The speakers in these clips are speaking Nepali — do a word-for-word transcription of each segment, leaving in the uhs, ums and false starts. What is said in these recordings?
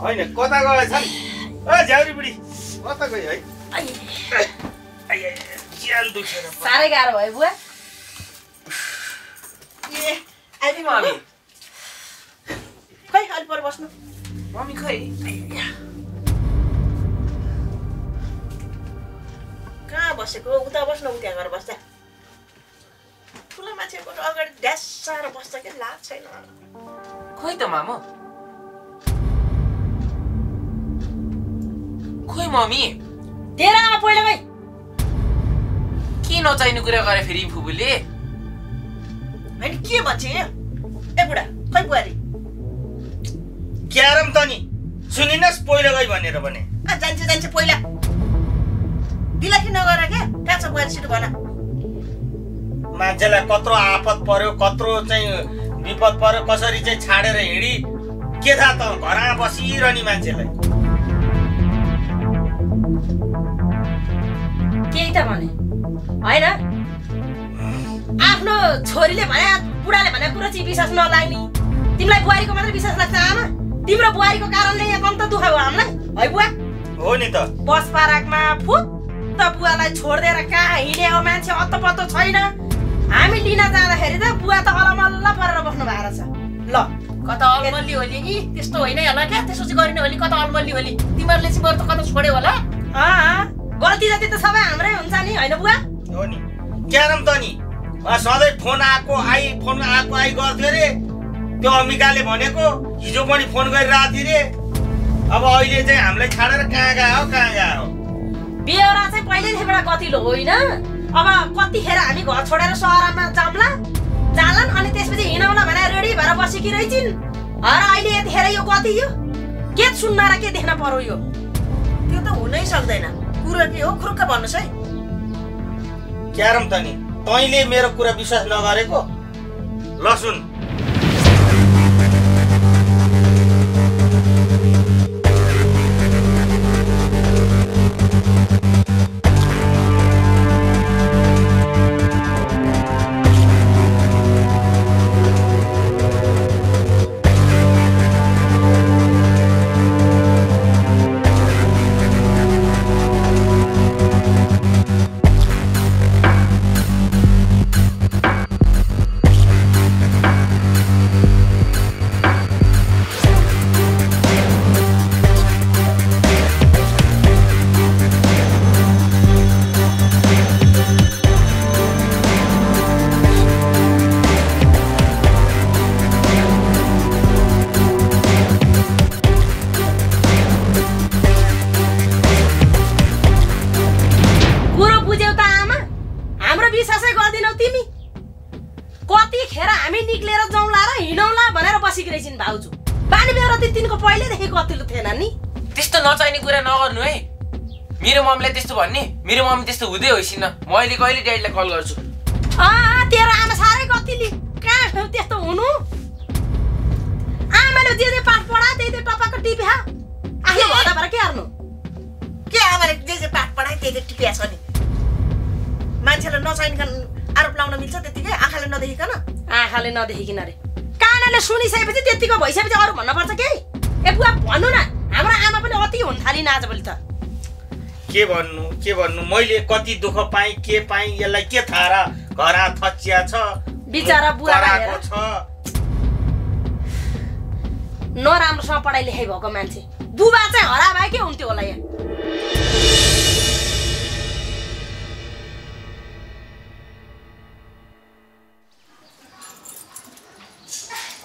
होइन कता गएछन् ओ झ्याउरी बुढी कता गए है आइ आइ ज्यान दुखेर सारै गाह्रो भयो बुवा ए आइदि मम्मी खै खाली पर बस्नु मम्मी खै कहाँ बसेको उता बस्न उता गएर बस्छ ठुलो मान्छेको अगाडि ड्यासर बस्छ के लाज छैन खै त मामु खै मम्मी तेरा आमा पहिला गई के नचाहिने कुरा गरे फेरि फुबुले हैन के भन्छे ए बुढा खै बुहारी क्यारम त नि सुनिनस् पहिला गई भनेर भने आ जान्छ जान्छ पहिला बिलाखी नगर के काछ बुहारी सिट भन मान्छेलाई कत्रो आपत पर्यो कत्रो चाहिँ विपद पर्यो कसरी चाहिँ छाडेर हिडी के थाहा त घरमा बसिरहने मान्छेलाई केही त भने हैन आफ्नो छोरीले भने बुढाले भने पुरा चाहिँ विश्वास नलाग्ने तिमीलाई बुहारीको मात्र विश्वास लाग्छ आमा तिम्रो बुहारीको कारणले यहाँ कम त दुख भयो हामीलाई है बुवा हो नि त बस पार्कमा फुट त बुवालाई छोड्देर कहाँ हिँडे हो मान्छे अत्तपत्तो छैन हामी लिन जाँदाखेरि त बुवा त अलमल्ल परेर बस्नु भएको छ ल कता अलमल्ली होली कि त्यस्तो होइन होला के त्यसो चाहिँ गरिने होली कता अलमल्ली होली तिमीहरूले चाहिँ बरु त कता छोड्यो होला अ गल्ती जति त सबै हाम्रै हुन्छ नि हैन बुवा हो नि क्यारम त नि सधैँ फोन आको आइ फोन आको आइ गर्थ्यो रे त्यो अमिकाले भनेको हिजो पनि फोन गरिराथि रे अब अहिले चाहिँ हामीलाई छाडेर कहाँ गए हो कहाँ गए हो बेहोरा चाहिँ पहिलेदेखि बडा कतिलो होइन अब कतिखेर हामी घर छोडेर सहरमा जाम्ला जालन अनि त्यसपछि हिँडाउला भने रेडी भएर बसेकी रहिछिन् हर अहिले यतिखेर यो कति यो के सुन्न र के देख्न पर्यो यो त्यो त हुनै सक्दैन कुरा के हो खुरुक्क भन्नुस् है क्यारम त नि तैले मेरो कुरा विश्वास नगरेको ल सुन मेरो मम्मी त्यस्तो हुँदै होइसिन म अहिले कहिले ड्याडीलाई कल गर्छु आ तेरो आमा सारै गतिले कहाँ त्यस्तो हुनु आमाले जे जे पाठ पढा त्यही त्यही टपक्क टिप्या आफै भडा भर के गर्नु के आमाले जे जे पाठ पढाए त्यही त्यही टिप्या छ नि मान्छेले नचाहिनकन आरोप लाउन मिल्छ त्यतिकै आँखाले नदेखिकन आँखाले नदेखिकन रे कानले सुनिसकेपछि त्यतिको भइसकेपछि अरु भन्न पर्छ के ए बुवा भन्नु न हाम्रो आमा पनि अति हुन थालिन आजभोलि त के भन्नु के भन्नु मैले कति दुख पाए के पाए यसलाई के थाहा र घरा थच्चिया छ बिचारा बुवाको छ नराम्रोसँग पढाइ लेखाइ भएको मान्छे बुवा चाहिँ हरा भए के हुन्थ्यो होला यहाँ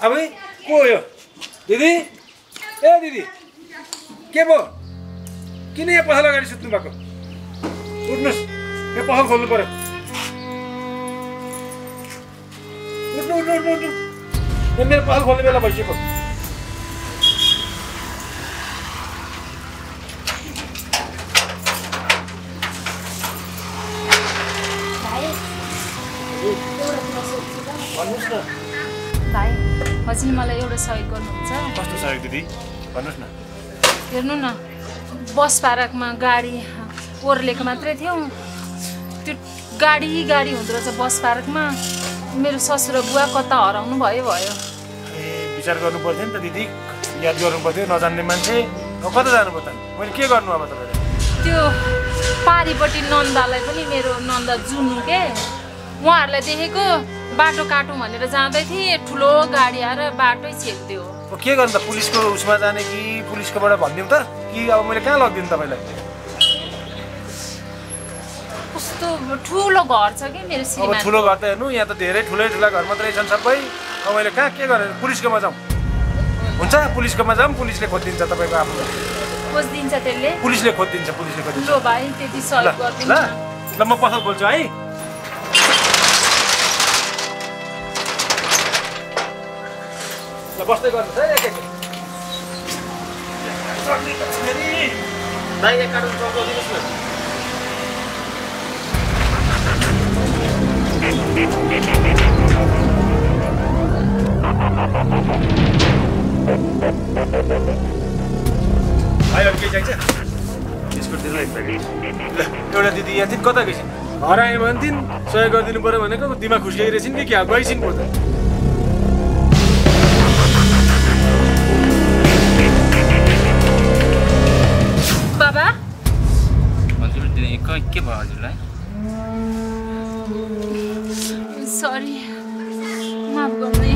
अब को हो दिदी ए दिदी के भयो किन यहाँ पसल अगाडि सुत्नु भएको उठ्नुहोस् यहाँ पसल खोल्नु पर्यो उठ्नु उठ्नु उठ्नु उठ्नु यहाँ मेरो पसल खोल्ने बेला भइसक्यो भन्नुहोस् न भाइ हजुर मलाई एउटा सहयोग गर्नुहुन्छ कस्तो सहयोग दिदी भन्नुहोस् न हेर्नु न बस पार्कमा गाडी ओर्लेको मात्रै थियो त्यो गाडी गाडी हुँदो रहेछ बस पार्कमा मेरो ससुरा बुवा कता हराउनु भयो भयो ए विचार गर्नुपर्थ्यो नि त दिदी याद गर्नुपर्थ्यो नजान्ने मान्छे कता जानु पर्छ मैले के गर्नु अब तपाईले त्यो पारिपट्टि नन्दालाई पनि मेरो नन्दा जुनु के उहाँहरुलाई देखेको बाटो काटौं भनेर जाँदै थिए ठुलो गाडी आएर बाटै छेक्दियो अब के गर्नु त पुलिसको उसमा जाने कि पुलिसकोबाट भन्दिम त कि अब मैले कहाँ लग्दिन तपाईलाई कस्तो ठुलो घर छ के मेरो श्रीमान अब ठुलो घर त हेर्नु यहाँ त धेरै ठुलै ठुला घर मात्रै छन् सबै अब मैले कहाँ के गरेर पुलिसकोमा जाऊ हुन्छ पुलिसकोमा जाऊ पुलिसले खोज्दिन्छ तपाईको आफ्नो खोज्दिन्छ त्यसले पुलिसले खोज्दिन्छ पुलिसले खोज्दिन्छ ल भाइ त्यति सहयोग गर्दिन ल ल म पसल बोल्छु है बस्दै गर्नुस् है एक एक सक्ने त फेरि दाइ एक कार्टन चक्क दिनुस् न आयो के जान्छ बिस्कुट दिनु एक प्याकेट ल एउटा दिदी यहाँ थिन कता गइसिन घर आए भन्थिन सहयोग गरिदिनु पर्यो भनेको दिमाग खुस्किरहेछिन् कि क्या गइसिन पो त के भयो हजुरलाई सरी माफ गर्नु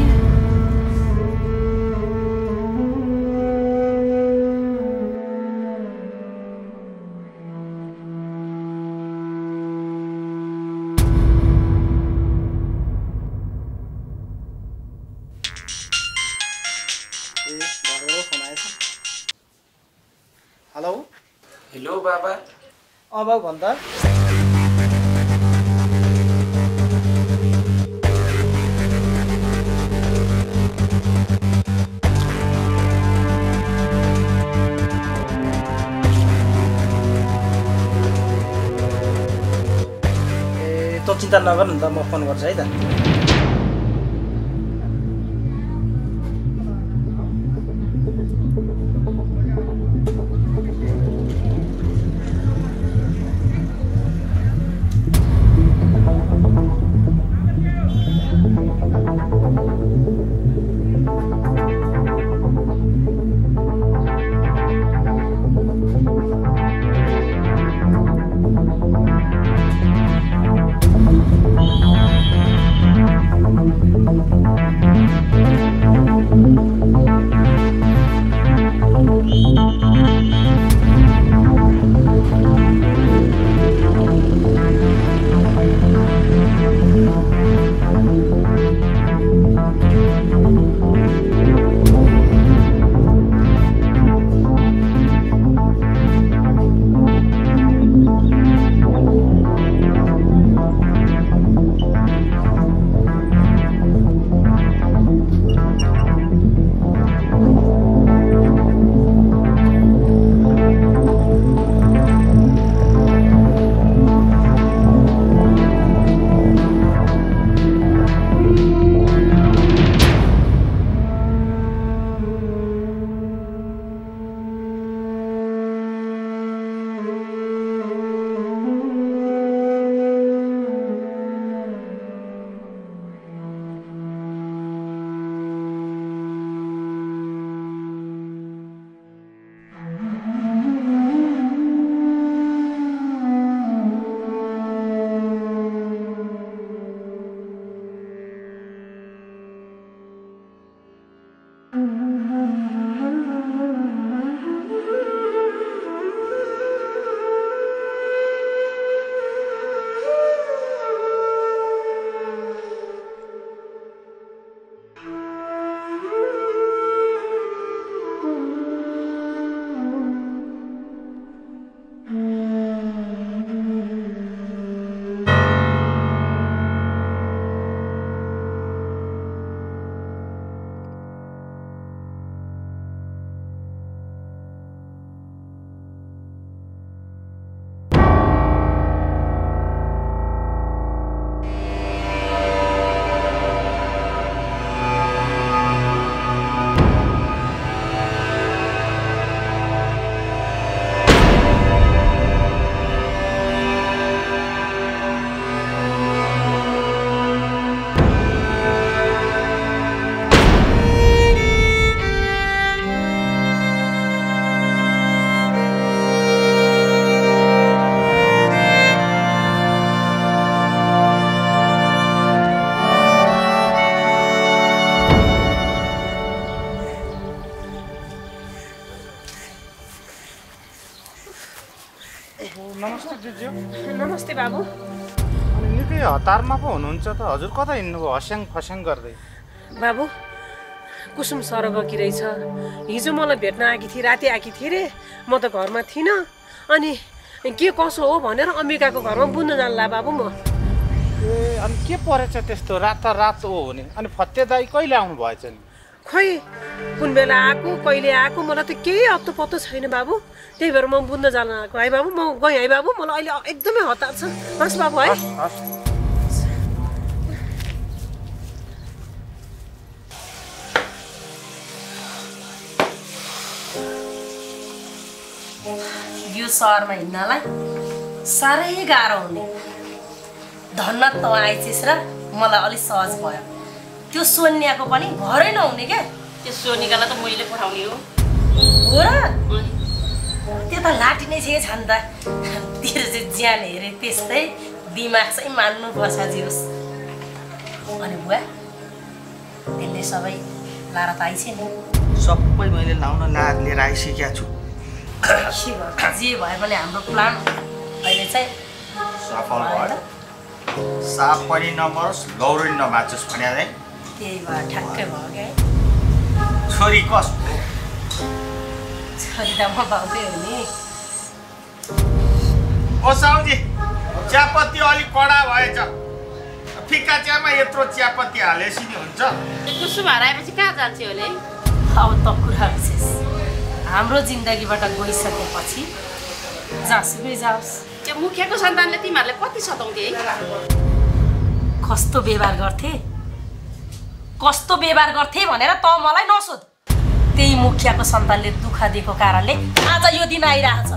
हेलो हेलो बाबा अब भन्दा ए त चिन्ता नगर्नु नि त म फोन गर्छु है त Thank you. हजुरज्यू नमस्ते बाबु अनि निकै हतारमा पो हुनुहुन्छ त हजुर कता हिँड्नु भयो हस्याङ फस्याङ गर्दै बाबु कुसुम सरगकी रहेछ हिजो मलाई भेट्न आकी थिए राति आकी थिए रे म त घरमा थिन अनि के कसो हो भनेर अमेरिकाको घरमा बुझ्न जानला बाबु म ए अनि के परेछ त्यस्तो राता रात हो भने अनि फत्ते दाइ कहिले आउनु भएछ नि खै कुन बेला आको कहिले आको मलाई त केही अत्तो पत्तो छैन बाबु त्यही भएर म बुझ्न जान्न आको है बाबु म गएँ है बाबु मलाई अहिले एकदमै हतार छ बस बाबु है यो सहरमा हिँड्नलाई साह्रै गाह्रो हुने धन्न त आइछिस र मलाई अलि सहज भयो त्यो सोनियाको पनि घरै नहुने के त्यो सोनिकालाई त मैले पठाउने हो हो र त्यो त लाटी नै छ छन्द तेरो चाहिँ ज्यान हेरे त्यस्तै दिमाग चाहिँ मान्नु पर्छ जियोस् अनि बुवा त्यसले सबै लाएर त आइछ नि सबै मैले लाउन लाएर लिएर आइसकेको छु जे भए पनि हाम्रो प्लान अहिले चाहिँ सफल भयो साफ पनि नमरोस् लौरी नमाचोस् भन्या चाहिँ त्यही भएर ठ्याक्कै भयो के छोरी कस्तो छोरी त म बाउकै हो नि ओ साउजी चियापत्ती अलि कडा भएछ फिक्का चियामा यत्रो चियापत्ती हालेसी नि हुन्छ कुसुम हराएपछि कहाँ जान्छ होला अब त कुरा विशेष हाम्रो जिन्दगीबाट गइसकेपछि जसुकै जाओस् त्यो मुखियाको सन्तानले तिमीहरुले कति सताउँथे है कस्तो व्यवहार गर्थे कस्तो व्यवहार गर्थे भनेर त मलाई नसोध त्यही मुखियाको सन्तानले दुःख दिएको कारणले आज यो दिन आइराछ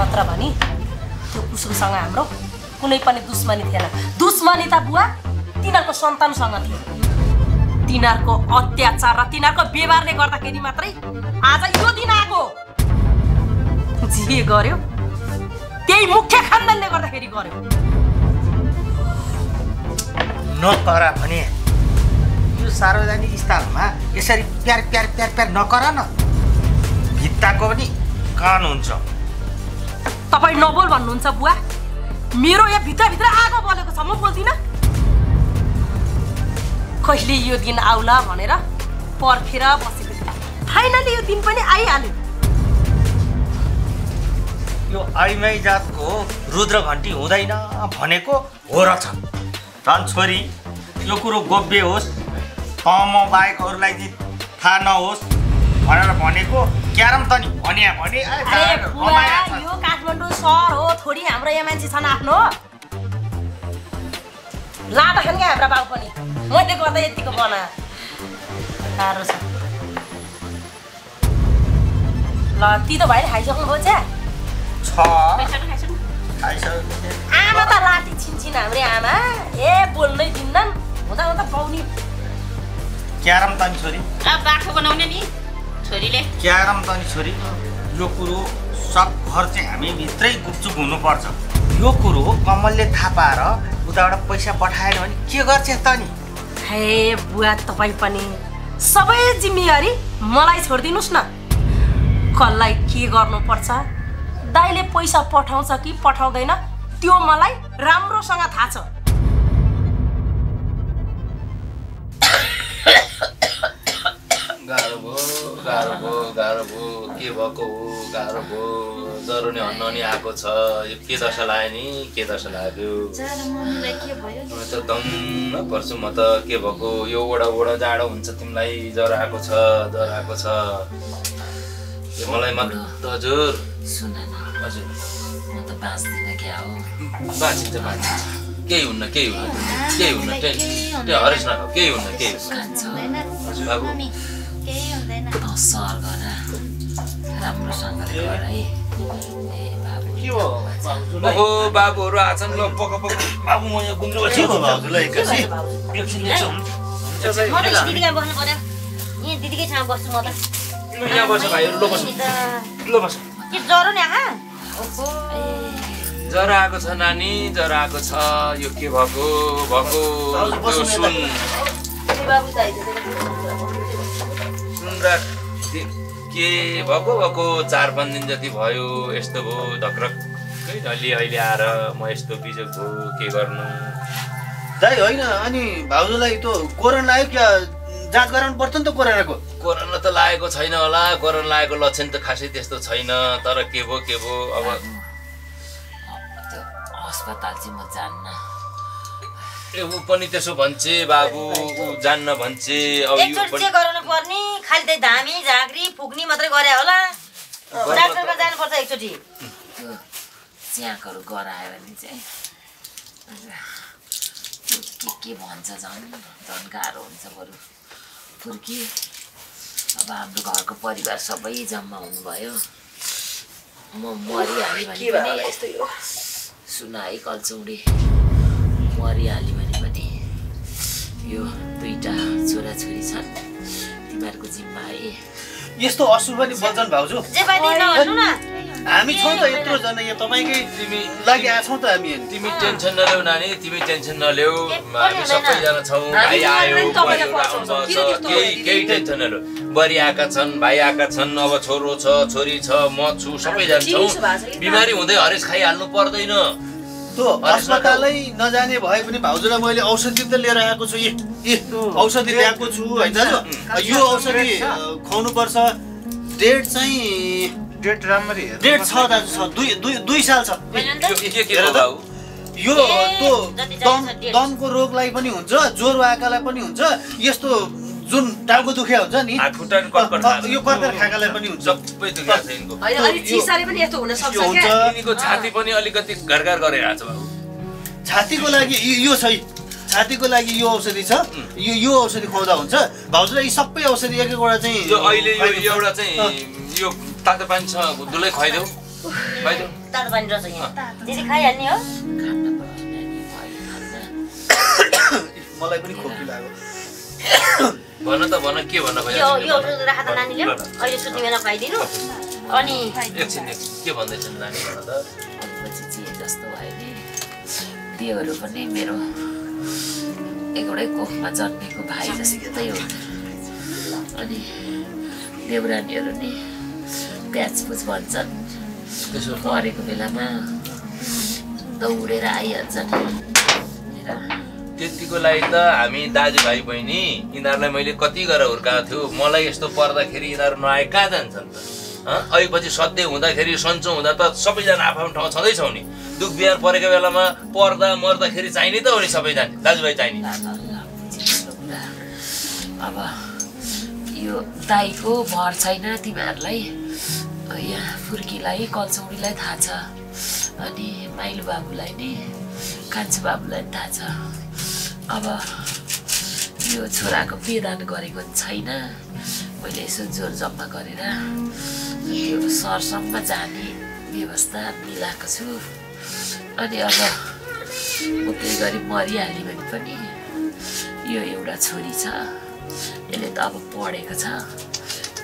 मात्र भनी त्यो कुसुमसँग हाम्रो कुनै पनि दुश्मनी थिएन दुश्मनी त बुवा तिनीहरुको सन्तानसँग थियो तिनीहरुको अत्याचार र तिनीहरुको व्यवहारले गर्दाखेरि मात्रै आज यो दिन आको जे गर्यो त्यही मुख्य खानदानले गर्दाखेरि गर्यो नकर भने यो सार्वजनिक स्थानमा यसरी प्यार प्यार प्यार प्यार नकर न भित्ताको पनि कान हुन्छ तपाई नबोल भन्नुहुन्छ बुवा मेरो यहाँ भित्रभित्र आगो बलेको छ म बोल्दिन कहिले यो दिन आउला भनेर पर्खेर बसेको फाइनली यो दिन पनि आइहाल्यो यो आइमाई जातको रुद्र घन्टी हुँदैन भनेको हो र छ छोरी यो कुरो गोप्य होस् म बाहेकहरूलाई चाहिँ थाहा नहोस् भनेर भनेको क्यारम त नि भन्या भने यो काठमाडौँ सहर हो थोडी हाम्रो यहाँ मान्छे छन् आफ्नो लाटा खान क्या हाम्रा बाउ पनि मैले गर्दा यतिको बना साह्रो छ ल ती त भाइले खाइसक्नु हो चिया आमा त लाटी छिन्छिन हाम्रो आमा ए बोल्नै दिन्नन् हुँदा हुँदा पाउने क्यारम त नि छोरी बाटो बनाउने नि छोरीले क्यारम त नि छोरी यो कुरो सब घर चाहिँ हामी भित्रै गुपचुप हुनुपर्छ यो कुरो कमलले थाहा पाएर उताबाट पैसा पठाएन भने के गर्छ त नि हे बुवा तपाईँ पनि सबै जिम्मेवारी मलाई छोडिदिनुहोस् न कसलाई के गर्नुपर्छ दाइले पैसा पठाउँछ कि पठाउँदैन त्यो मलाई राम्रोसँग थाहा छ गाह्रो भो गाह्रो भो गाह्रो भो के भएको हो गाह्रो भो जरो नि हन्न नि आएको छ यो के दशा लाग्यो नि के दशा लाग्यो म त दम पर्छु म त के भएको यो ओडा ओडा जाडो हुन्छ तिमीलाई जरो आएको छ जरो आएको छ मलाई मात्र हजुर सुन न हजुर म त बाँच्दिनँ क्या हो बाँचिन्छ बाँचिन्छ केही हुन्न केही हुन्न केही हुन्न त्यो हरेस नखाऊ केही हुन्न केही हजुर बाबु केही हुँदैन त सर गर राम्रोसँगले गर है ए बाबु के हो बाबु बाबुहरु आछन् ल पक पक बाबु म यहाँ गुन्द्रो बस्छु हजुरलाई एकछिन एकछिन एकछिन हुन्छ सही म दिदीका बस्नु पर्यो यहाँ दिदीकै ठाउँ बस्छु म त यहाँ बस भाइहरु लो बस लो बस के जरो नि आ ओहो जरो आको छ नानी जरो आको छ यो के भएको भएको सुन बाबु दाइले सुन राख के भएको भएको चार पाँच दिन जति भयो यस्तो भयो ढकरक खै अलि अहिले आएर म यस्तो बिजको के गर्नु दाइ हैन। अनि भाउजूलाई त्यो कोरोना लाग्यो क्या जाँच गराउनु पर्छ नि त कोरोनाको? कोरोना त लागेको छैन होला, कोरोना लागेको लक्षण त खासै त्यस्तो छैन, तर के भो के भो अब अस्पताल चाहिँ म जान्न। ए उ पनि त्यसो भन्छे बाबु, उ जान्न भन्छे। अब यो पनि गराउनु पर्नी, खाली त धामी झाग्री फुक्नी मात्रै गरे होला, डाक्टरमा जानु पर्छ एकचोटी। च्याकहरु गराएर नि चाहिँ के के भन्छ झन् झन् गाह्रो हुन्छ। बरु फुर्की अब हाम्रो घरको परिवार सबै जम्मा हुनु भयो, म मरिहाले भने यस्तो यो सुनाई कल्चौडी मरिहाले भने पनि यो दुईटा छोरा छोरी छन् तिमीहरूको जिम्मा है। यस्तो असुर पनि बल्छन् भाउजू, जे पनि नहर्नु न, हामी छौ त यत्रो जना यहाँ तपाईकै तिमी लागि आछौ त हामी। तिमी टेन्सन नलेउ नानी, तिमी टेन्सन नलेउ, हामी सबैजना छौ। भाइ आयो केही केही टेन्सन नलेउ, बरी आका छन्, भाइ आका छन्, अब छोरो छ छोरी छ म छु, सबैजना छौ। बिमारी हुँदै हरेस खाइहाल्नु पर्दैन। त्यो अस्पतालै नजाने भए पनि भाउजूलाई मैले औषधि त लिएर आएको छु, यस्तो औषधि ल्याएको छु हैन दाजु। यो औषधि खुवाउनु पर्छ, डेट चाहिँ डेट राम्ररी हेर्नु, डेट छ दाजु, छ दुई दुई दुई साल छ। के के हो दाउ? यो त्यो दम दमको रोगलाई पनि हुन्छ, ज्वरो आएकालाई पनि हुन्छ, यस्तो जुन टाउको दुख्या हुन्छ नि खुट्टा कटकट यो कटकट खाकालाई पनि हुन्छ, सबै दुख्या छ इनको। हैन अनि चिसाले पनि यस्तो हुन सक्छ के? इनको छाती पनि अलिकति घरघर गरिरहेछ बाबु। छातीको लागि यो सही, छातीको लागि यो औषधि छ, यो यो औषधि खुवाउँदा हुन्छ भाउजूले। यी सबै औषधि एक एकवटा चाहिँ यो अहिले यो एउटा चाहिँ यो तातो पानी छ दुलै खुवाइदेऊ खुवाइदेऊ, तातो पानी रहेछ यहाँ दिदी खाइहाल्ने हो। मलाई पनि खोकी लाग्यो, भन त भन के भन्न खोजेको? यो यो राखा त नानीले अहिले सुत्ने बेला खुवाइदिनु। अनि एकछिन के भन्दैछन् नानी? भन त पछि चाहिँ जस्तो भयो नि देवहरू पनि मेरो एउटै कोखमा जन्मेको भाइ जस्तै हो। अनि देवरानीहरू नि प्याचपुच भन्छन्, त्यसो परेको बेलामा दौडेर आइहाल्छन्। त्यतिको लागि त हामी दाजुभाइ बहिनी यिनीहरूलाई मैले कति गरेर हुर्काएको थियो, मलाई यस्तो पर्दाखेरि यिनीहरू नआए कहाँ जान्छन् त? अहिले पछि सधैँ हुँदाखेरि सन्चो हुँदा त सबैजना आफ्नो ठाउँ छँदैछौ नि, दुख बिहार परेको बेलामा पर्दा मर्दाखेरि चाहिने त हो नि सबैजना दाजुभाइ चाहिने। अब यो दाइको भर छैन तिमीहरूलाई, यहाँ फुर्कीलाई कल्चौडीलाई थाहा छ, अनि माइलु बाबुलाई नि कान्छो बाबुलाई नि थाहा छ। अब यो छोराको पेदान गरेको छैन, मैले यसो जोर जम्मा गरेर यो सरसम्म जाने व्यवस्था मिलाएको छु। अनि अब म त्यही गरी मरिहालेँ भने पनि यो एउटा छोरी छ, यसले त अब पढेको छ,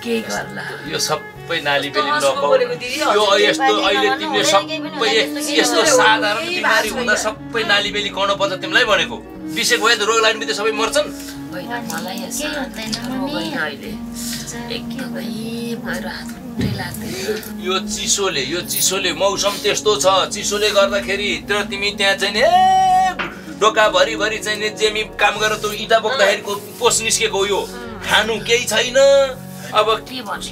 केही गर्ला। यो सबै नाली बेली नपाउने, यो यस्तो अहिले तिमीले सबै यस्तो साधारण बिमारी हुँदा सबै नाली बेली गर्नु पर्छ तिमीलाई भनेको। विशेष भयो त रोग लाग्ने बित्तिकै सबै मर्छन् होइन? मलाई यसो रोग अहिले एकदमै मेरो हात यो चिसोले यो चिसोले मौसम त्यस्तो छ, चिसोले गर्दाखेरि तर तिमी त्यहाँ चाहिँ ए डोका भरिभरि चाहिँ जेमी काम गरेर त्यो इँटा बोक्दाखेरिको पोस निस्केको यो खानु केही छैन। अब के भन्छु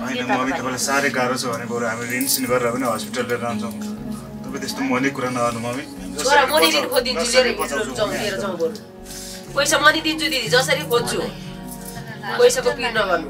होइन, म तपाईँलाई साह्रै गाह्रो छ भने बरु हामी रेन्टसिन गरेर पनि हस्पिटल लिएर जान्छौँ, तपाईँ त्यस्तो मनी कुरा नगर्नु मम्मी। छोरा मनी दिन खोजिदिन्छु, लिएर जाउँ बरु, पैसा मनी दिन्छु दिदी, जसरी खोज्छु पैसाको पिर नगर्नु।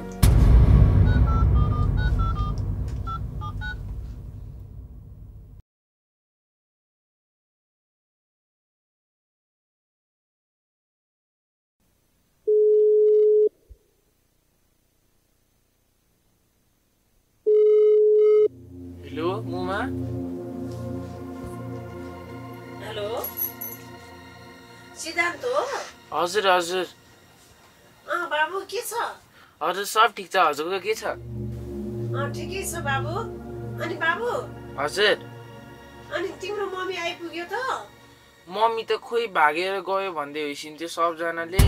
हजुर हजुर बाबु के छ? हजुर सब ठिक छ, हजुरको के छ? ठिकै छ बाबु। अनि बाबु हजुर अनि तिम्रो मम्मी आइपुग्यो त? मम्मी त खोइ भागेर गयो भन्दै होइसिन्थ्यो सबजनाले,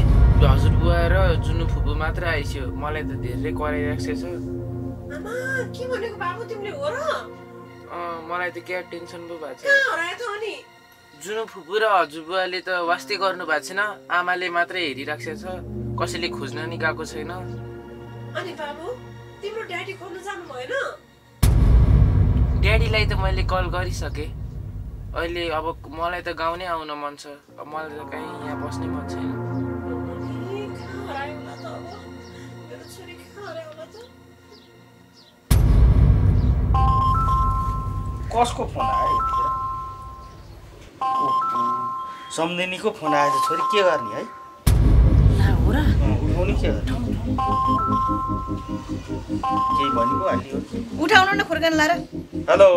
हजुर बुवा र जुनु फुपू मात्र आइसक्यो, मलाई त धेरै कराइरहेको छ। आमा के भनेको बाबु तिमीले हो र? मलाई त के टेन्सन पो भएको छ हरायथ्यो नि जुन फुपू र हजुरबुवाले त वास्ते गर्नु भएको छैन आमाले मात्रै हेरिराखेको छ कसैले खोज्न नि गएको छैन अनि बाबु तिम्रो ड्याडी खोज्न जानु भएन ड्याडीलाई त मैले कल गरिसके अहिले अब मलाई त गाउँ नै आउन मन छ अब मलाई त कहीं यहाँ बस्नै मन छैन कसको फोन आयो सम्धिनीको फोन आएछ छोरी के गर्ने है ला हो र उठाउने के हो के भनि पो हाल्यो उठाउनु न खुर्कन ला र हेलो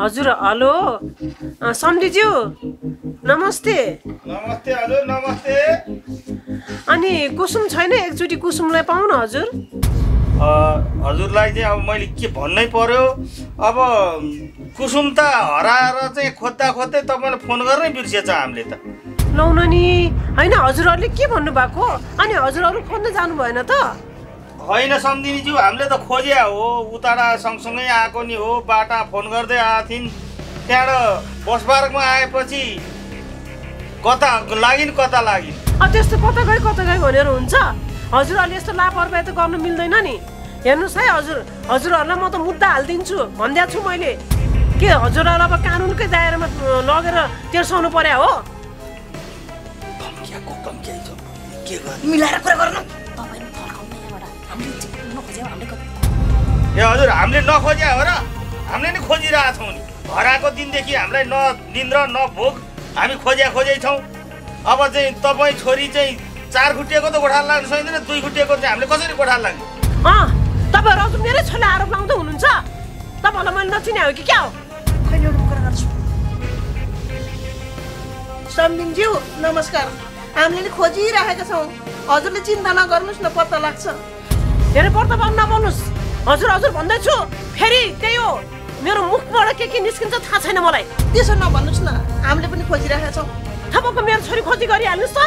हजुर हेलो सम्धी ज्यू नमस्ते नमस्ते हजुर नमस्ते अनि कुसुम छैन एकचोटी कुसुमलाई पाउन हजुर हजुरलाई चाहिँ अब मैले के भन्नै पर्यो अब कुसुम त हराएर चाहिँ खोज्दा खोज्दै तपाईले फोन गर्नै बिर्सेछ हामीले त लाउन नि हैन हजुरहरुले के भन्नु भएको अनि हजुरहरु खोज्न जानु भएन त हैन सम्धिनी ज्यू हामीले त खोज्या हो उताडा सँगसँगै आएको नि हो बाटा फोन गर्दै आथिन त्यहाँबाट बसबारकमा आएपछि कता लागिन कता लागिन अब त्यस्तो कता गए कता गए भनेर हुन्छ हजुरहरुले यस्तो लापरवाही त गर्न मिल्दैन नि हेर्नुस् है हजुर हजुरहरुलाई म त मुद्दा हाल्दिन्छु भन्दै छु मैले के हजुरहरुलाई अब कानुनकै दायरामा लगेर तिर्साउनु पर्या हो धम्क्याको धम्क्याइ छ के गर्नु मिलाएर कुरा गर्नु तपाईले फर्काउनु एउटा हामीले नखोज्या हामीले ए हजुर हामीले नखोज्या हो र हामीले नि खोजिरा छौं नि हराको दिनदेखि हामीलाई न निन्द्र न भोक हामी खोज्या खोज्यै छौं अब चाहिँ तपाई छोरी चाहिँ चार खुट्टेको त गोठाला लाग्न सक्दैन दुई खुट्टेको चाहिँ हामीले कसरी गोठाला लाग्यो अँ तपाईहरु हजुर मेरै छोराले आरोप लाउँदै हुनुहुन्छ तपाईहरुलाई मैले नचिने हो कि के हो खैले एउटा कुरा गर्छु सम्धिन ज्यू नमस्कार हामीले खोजिराखेका छौं हजुरले चिन्ता नगर्नुस् न पत्ता लाग्छ धेरै वर्तमान नबन्नुस् हजुर हजुर भन्दै छु फेरि त्यही हो मेरो मुखबाट के के निस्किन्छ थाहा छैन मलाई त्यसो नभन्नुस् न हामीले पनि खोजिराखेका छौं थपको मेरो छोरी खोजी गरिहाल्नुस् त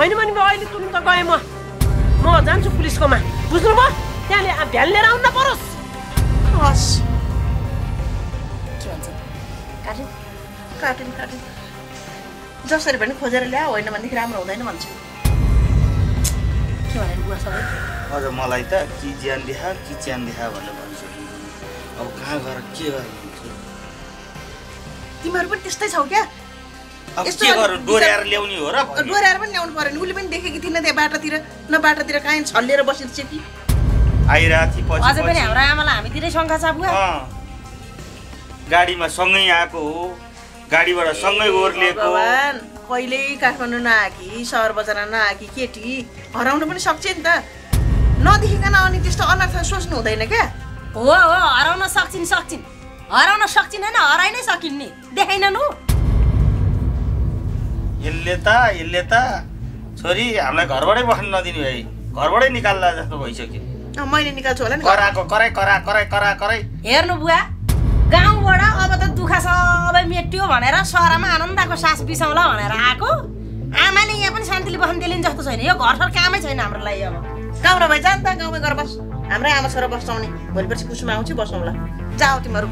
हैन भने म अहिले तुरुन्त गए म म जान्छु पुलिसकोमा बुझ्नु भयो त्यहाँले भ्यान लिएर आउन नपरोस् हस काटिन काटिन काटिन जसरी पनि खोजेर ल्या होइन भने राम्रो हुँदैन भन्छ के भनेर बुवा सबै अझ मलाई त कि ज्यान देखा कि च्यान देखा भनेर भन्छ अब कहाँ गएर के गर्ने तिमीहरु पनि त्यस्तै छौ क्या यस्तो डोर्याएर ल्याउने हो र डोर्याएर पनि ल्याउनु पर्यो नि उले पनि देखेकी थिइन त्यहाँ बाटातिर न बाटातिर काइन छल्लेर बसेर चेपी आइराथि पछि अझै पनि हाम्रो आमालाई हामीतिरै शंका छ बुवा अ गाडीमा सँगै आएको हो गाडीबाट सँगै ओर्लिएको भगवान कहिले काठमाडौँ नआकी सहर बजार नआकी केटी हराउन पनि सक्छ नि त नदेखिकन अनि त्यस्तो अनर्थ सोच्नु हुँदैन के हो हो हराउन सक्छिन सक्छिन हराउन सक्छिन हैन हराइ नै सकिन नि देखाइनन् हो यसले त यसले त छोरी हामीलाई घरबाटै बस्न नदिनु है घरबाटै निकाल्ला जस्तो भइसक्यो मैले निकाल्छु होला नि कराको कराइ करा कराइ करा कराइ हेर्नु बुवा गाउँबाट अब त दुखा सबै मेट्यो भनेर सहरमा आनन्दको सास बिसाउला भनेर आको आमाले यहाँ पनि शान्तिले बस्न दिलिन जस्तो छैन यो घरसर कामै छैन हाम्रो लागि अब गाउँ नभए जान त गाउँमै घर बस हाम्रो आमा छोरा बस्छौँ नि भोलिपछि कुसुमा आउँछु बसौँला जाऊ तिमीहरू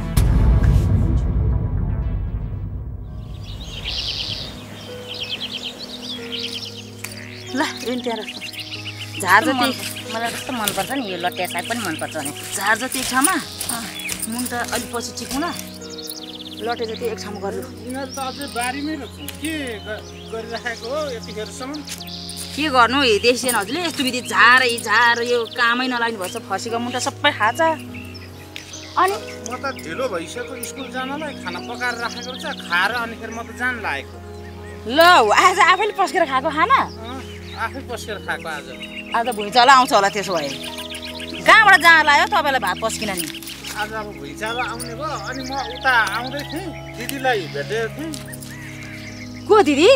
ल रेन त्यहाँ राख्छ झार जति मलाई कस्तो मनपर्छ नि यो लट्या साहेब पनि मनपर्छ भने झार जति एक छामा मुन त अलि पछि टिकौँ ल लटे जति एक छामा गर्नु यिनीहरू त अझै बारीमै रोप्छन् के गरिराखेको हो यतिखेरसम्म के गर्नु है देशियन हजुरले यस्तो विधि झार यी झार यो कामै नलाग्नु भएछ फसीको मुन्टा सबै खाँछ अनि म त ढिलो भइसक्यो स्कुल जानलाई खाना पकाएर राखेको छ खाएर अनि फेरि म त जान लागेको ल आज आफैले पस्केर खाएको खाना आफै पस्केर खाएको आज आज भुइँचालो आउँछ होला त्यसो भए कहाँबाट जहाँ लायो तपाईँलाई भात पस्किन नि आज अब भुइँचालो आउने भयो अनि म उता आउँदै थिएँ दिदीलाई भेटेको थिएँ को दिदी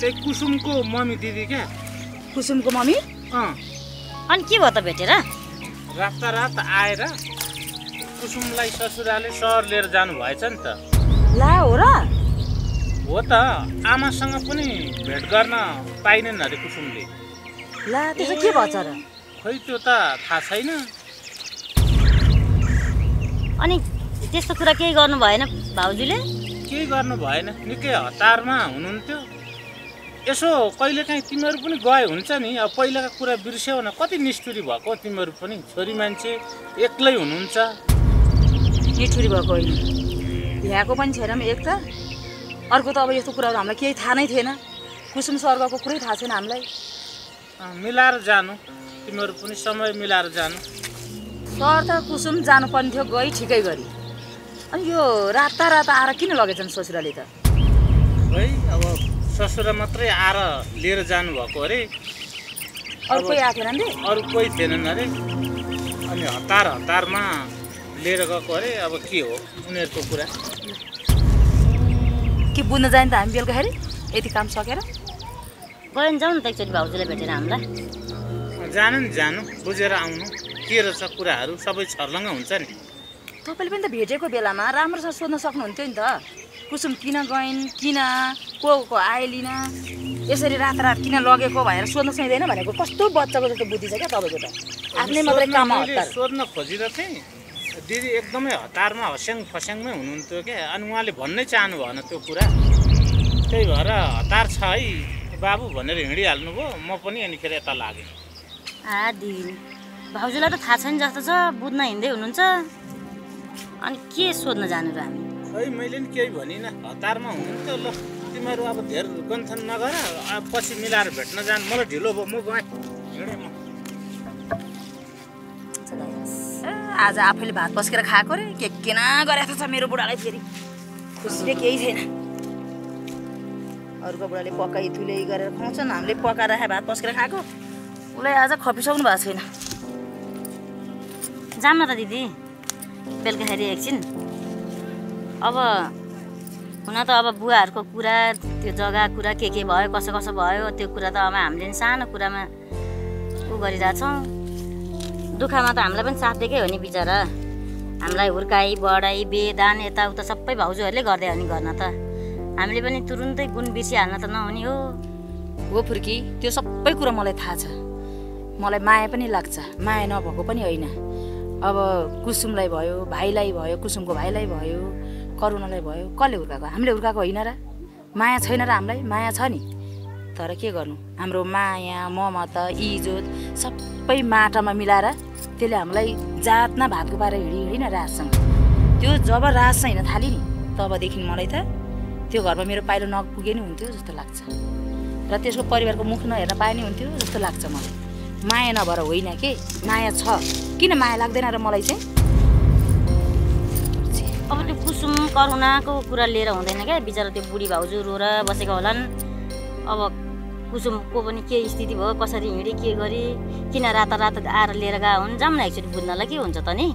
त्यही कुसुमको मम्मी दिदी क्या कुसुमको मम्मी अँ अनि के भयो त भेटेर राता रात आएर कुसुमलाई ससुराले सहर लिएर जानु भएछ नि त ला हो र हो त आमासँग पनि भेट गर्न पाइनन् अरे कुसुमले ला त्यसो के भएछ र खै त्यो त थाहा छैन अनि त्यस्तो कुरा केही गर्नु भएन भाउजूले केही गर्नु भएन निकै हतारमा हुनुहुन्थ्यो यसो कहिलेकाहीँ तिमीहरु पनि गए हुन्छ नि अब पहिलाको कुरा बिर्स्यौ न कति निष्ठुरी भएको तिमीहरु पनि छोरी मान्छे एक्लै हुनुहुन्छ निष्ठुरी भएको होइन ल्याको पनि छैन म एक त अर्को त अब यस्तो कुराहरु हामीलाई केही थाहा नै थिएन कुसुम स्वर्गको कुरै थाहा छैन हामीलाई मिलाएर जानु तिमीहरु पनि समय मिलाएर जानु सर त कुसुम जानु पनि थियो गई ठिकै गरी अनि यो राता राता आएर किन लगेछन् ससुराले त है अब ससुरा मात्रै आएर लिएर जानु भएको अरे अरु कोही आथेन नि अरु कोही थिएनन् अरे अनि हतार हतारमा लिएर गएको अरे अब के हो उनीहरुको कुरा के बुझ्न जाइन त हामी बेलुका खेरि यति काम सकेर गएन जाउँ न त एकचोटी भाउजूले भेटेर हामीलाई जानु नि जानु बुझेर आउनु के रहेछ कुराहरु सबै छर्लङ्ग हुन्छ नि तपाईले पनि त भेटेको बेलामा राम्रोसँग सोध्न सक्नुहुन्थ्यो नि त कुसुम किन गइन् किन को को आइलिन यसरी रात रात किन लगेको भनेर सोध्न सक्दैन भनेको कस्तो बच्चाको जस्तो बुद्धि छ के तपाईको त आफ्नै मात्रै काम हतार सोध्न खोजिरा थिए दिदी एकदमै हतारमा हस्याङ फस्याङमै हुनुहुन्थ्यो के अनि उहाँले भन्नै चाहनु भएन त्यो कुरा त्यही भएर हतार छ है बाबु भनेर हिँडी हाल्नु भो म पनि अनि फेरि यता लागे आ दिदी भाउजूलाई त थाहा छैन जस्तो छ बुझ्न हिँड्दै हुनुहुन्छ अनि के सोध्न जानु र हामी है मैले नि केही भनिन हतारमा हुनुहुन्छ ल तिमीहरु अब धेर गन्थन नगर पछि मिलाएर भेट्न जान मलाई ढिलो भयो म गए हिँडे म आज आफैले भात पस्केर खाएको रे के केना गरेछ छ मेरो बुढालाई फेरि खुसीले केही छैन अरुको बुढाले पकाई थुलै गरेर खाउँछन् हामीले पकाएर राखे भात पस्केर खाएको उलाई आज खपिसक्नु भएको छैन जाम न त दिदी बेलुका खेरि एकछिन अब हुन त अब बुवाहरुको कुरा त्यो जग्गा कुरा के के भयो कसो कसो भयो त्यो कुरा त अब हामीले नि सानो कुरामा उ गरिराछौँ दुःखमा त हामीलाई पनि साथ दिएकै हो नि बिचारा हामीलाई हुर्काई बढाई बेदान यताउता सबै भाउजूहरुले गर्दै हो नि गर्न त हामीले पनि तुरुन्तै गुण बिर्सिहाल्न त नहुने हो हो फुर्की त्यो सबै कुरा मलाई थाहा छ मलाई माया पनि लाग्छ माया नभएको पनि होइन अब कुसुमलाई भयो भाइलाई भयो कुसुमको भाइलाई भयो करुणालाई भयो कसले हुर्काएको हामीले हुर्काएको होइन र माया छैन र हामीलाई माया छ नि तर के गर्नु हाम्रो माया ममता इज्जत सबै माटामा मिलाएर त्यसले हामीलाई जात न भातको पारेर हिँडी हिँडी न राजसँग त्यो जब राजसँग हिँड्न थाल्यो नि तबदेखि मलाई त त्यो घरमा मेरो पाइलो नपुगे नि हुन्थ्यो जस्तो लाग्छ र त्यसको परिवारको मुख नहेर्न पाए नि हुन्थ्यो जस्तो लाग्छ मलाई माया नभएर होइन के माया छ किन माया लाग्दैन र मलाई चाहिँ अब त्यो कुसुम करुणाको कुरा लिएर हुँदैन क्या बिचरा त्यो बुढी भाउजू रोएर बसेको होलान् अब कुसुमको पनि के स्थिति भयो कसरी हिँडी के गरी किन राता रात आएर लिएर गए हुन् जाऊँ न एकचोटि बुझ्नलाई के हुन्छ त नि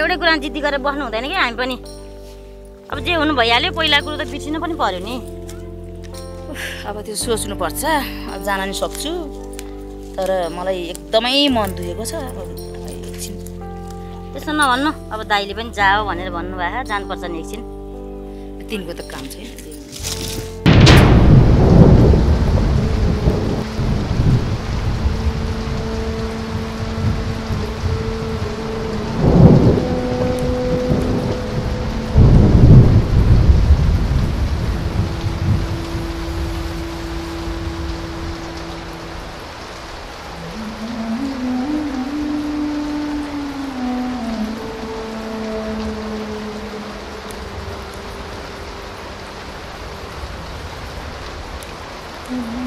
एउटै कुरा जिद्दी गरेर बस्नु हुँदैन क्या हामी पनि अब जे हुनु भइहाल्यो पहिला कुरो त बिर्सिनु पनि पर्यो नि अब त्यो सोच्नुपर्छ अब जान नि सक्छु तर मलाई एकदमै मन दुखेको छ अब एकछिन त्यसो नभन्नु अब दाइले पनि जाओ भनेर भन्नुभयो जानुपर्छ नि एकछिन तिनको त काम छैन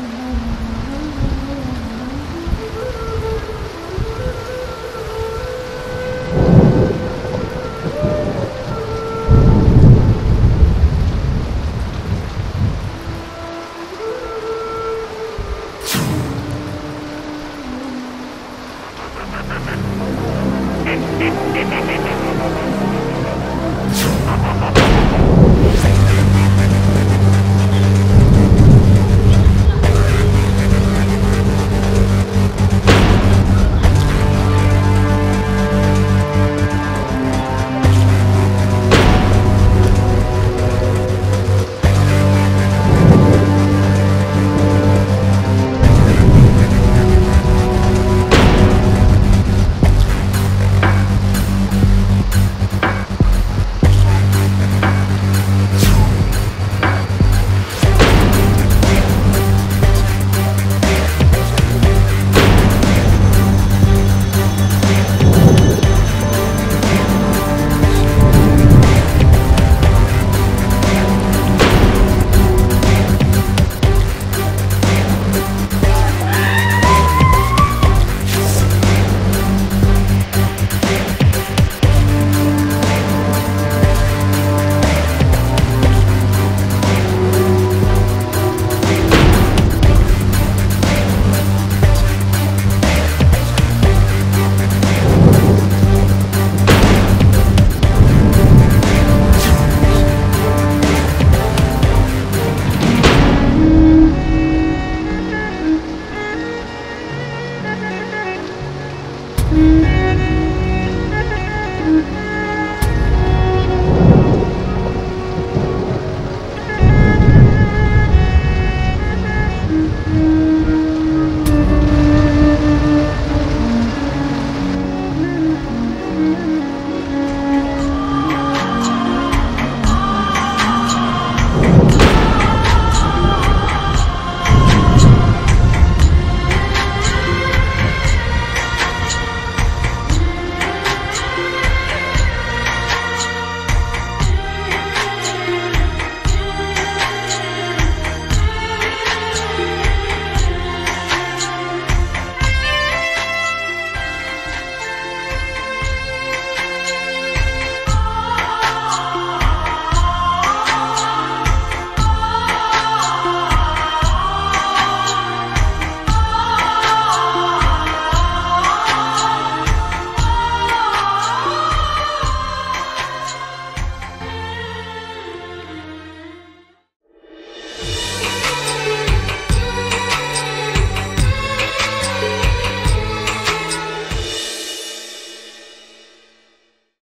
mm